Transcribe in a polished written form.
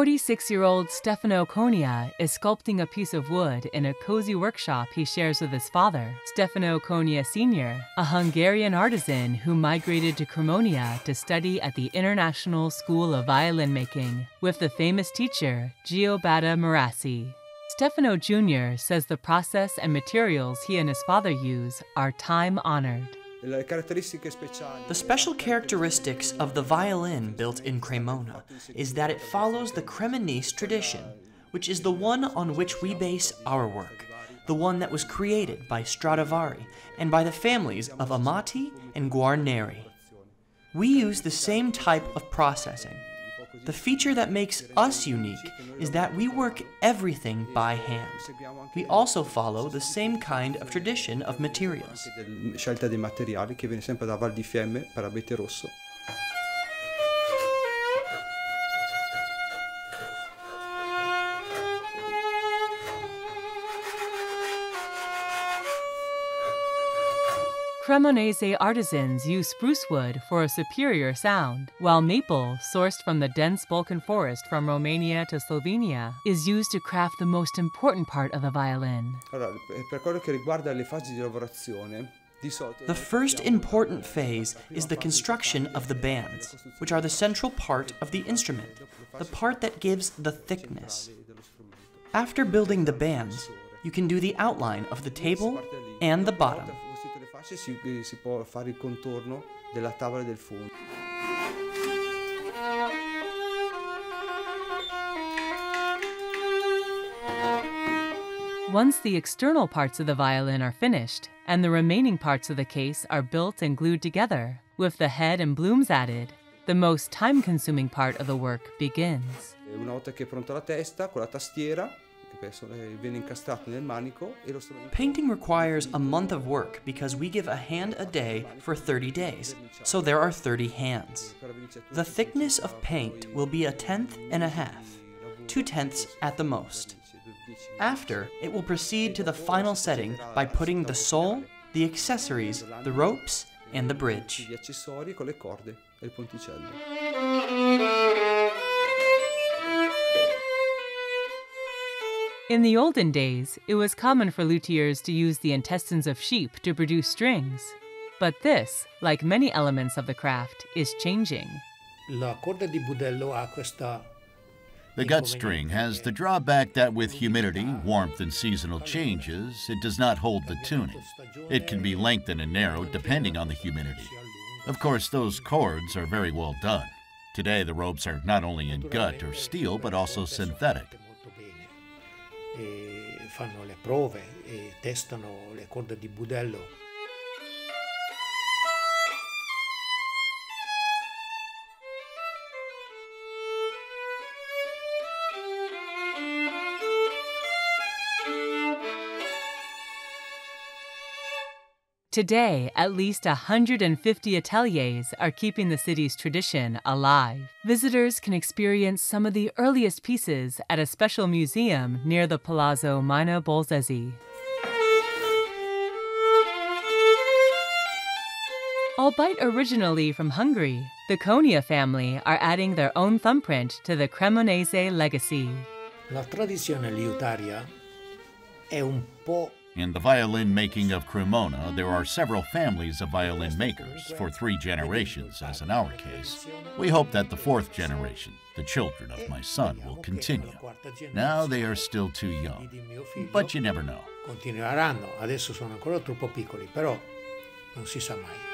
46-year-old Stefano Cognia is sculpting a piece of wood in a cozy workshop he shares with his father, Stefano Cognia Sr., a Hungarian artisan who migrated to Cremona to study at the International School of Violin Making with the famous teacher Giobatta Marassi. Stefano Jr. says the process and materials he and his father use are time-honored. The special characteristics of the violin built in Cremona is that it follows the Cremonese tradition, which is the one on which we base our work, the one that was created by Stradivari and by the families of Amati and Guarneri. We use the same type of processing. The feature that makes us unique is that we work everything by hand. We also follow the same kind of tradition of materials. Cremonese artisans use spruce wood for a superior sound, while maple, sourced from the dense Balkan forest from Romania to Slovenia, is used to craft the most important part of the violin. The first important phase is the construction of the bands, which are the central part of the instrument, the part that gives the thickness. After building the bands, you can do the outline of the table and the bottom. Si può fare il contorno della tavola del fondo. Once the external parts of the violin are finished and the remaining parts of the case are built and glued together, with the head and blooms added, the most time-consuming part of the work begins. Una volta che è pronta la testa con la tastiera. Painting requires a month of work because we give a hand a day for 30 days, so there are 30 hands. The thickness of paint will be 1 1/10, 2 tenths at the most. After, it will proceed to the final setting by putting the sole, the accessories, the ropes, and the bridge. In the olden days, it was common for luthiers to use the intestines of sheep to produce strings. But this, like many elements of the craft, is changing. The gut string has the drawback that with humidity, warmth, and seasonal changes, it does not hold the tuning. It can be lengthened and narrowed depending on the humidity. Of course, those cords are very well done. Today, the ropes are not only in gut or steel, but also synthetic. Fanno le prove e testano le corde di budello. Today, at least 150 ateliers are keeping the city's tradition alive. Visitors can experience some of the earliest pieces at a special museum near the Palazzo Maino Bolzesi. Albeit originally from Hungary, the Cognia family are adding their own thumbprint to the Cremonese legacy. La tradizione liutaria è un po'. In the violin making of Cremona, there are several families of violin makers for 3 generations, as in our case. We hope that the 4th generation, the children of my son, will continue. Now they are still too young, but you never know. Continueranno, adesso sono ancora troppo piccoli, però non si sa mai.